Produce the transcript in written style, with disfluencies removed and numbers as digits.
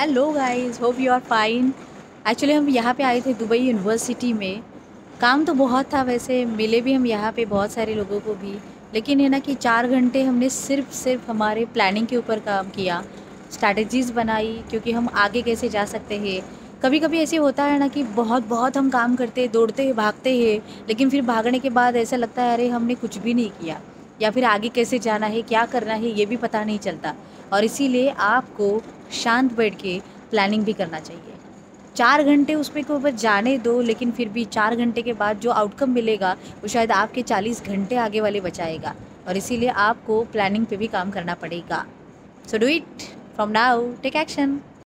Hello guys, hope you are fine. Actually हम यहाँ पे आए थे दुबई यूनिवर्सिटी में। काम तो बहुत था, वैसे मिले भी हम यहाँ पे बहुत सारे लोगों को भी, लेकिन है ना कि 4 घंटे हमने सिर्फ हमारे प्लानिंग के ऊपर काम किया, स्ट्रैटेजीज़ बनाई क्योंकि हम आगे कैसे जा सकते हैं। कभी कभी ऐसे होता है ना कि बहुत हम काम करते, दौड़ते हैं, भागते हैं, लेकिन फिर भागने के बाद ऐसा लगता है अरे हमने कुछ भी नहीं किया, या फिर आगे कैसे जाना है, क्या करना है, ये भी पता नहीं चलता। और इसीलिए आपको शांत बैठ के प्लानिंग भी करना चाहिए। 4 घंटे उसमें के ऊपर जाने दो, लेकिन फिर भी 4 घंटे के बाद जो आउटकम मिलेगा वो शायद आपके 40 घंटे आगे वाले बचाएगा। और इसीलिए आपको प्लानिंग पे भी काम करना पड़ेगा। So do it from now, take action.